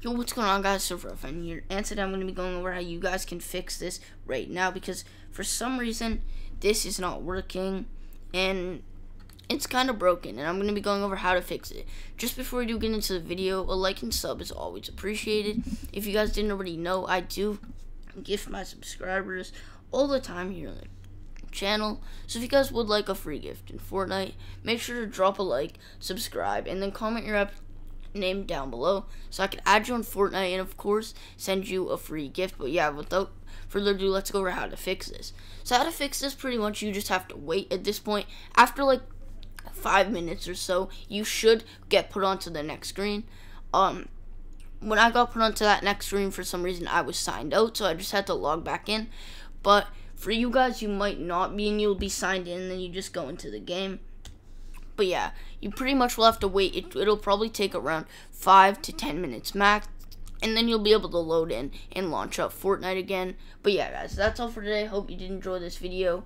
Yo, what's going on, guys? It's Ruffin here, and today I'm going to be going over how you guys can fix this right now, because for some reason this is not working and it's kind of broken, and I'm going to be going over how to fix it. Just before we do get into the video, a like and sub is always appreciated. If you guys didn't already know, I do gift my subscribers all the time here on the channel, so if you guys would like a free gift in Fortnite, make sure to drop a like, subscribe, and then comment your name down below so I can add you on Fortnite and of course send you a free gift. But yeah, without further ado, let's go over how to fix this. So how to fix this, pretty much you just have to wait. At this point, after like 5 minutes or so, you should get put onto the next screen. When I got put onto that next screen, for some reason I was signed out, so I just had to log back in. But for you guys, you might not be, and you'll be signed in, and then you just go into the game. But yeah, you pretty much will have to wait. It'll probably take around 5 to 10 minutes max, and then you'll be able to load in and launch up Fortnite again. But yeah, guys, that's all for today. Hope you did enjoy this video.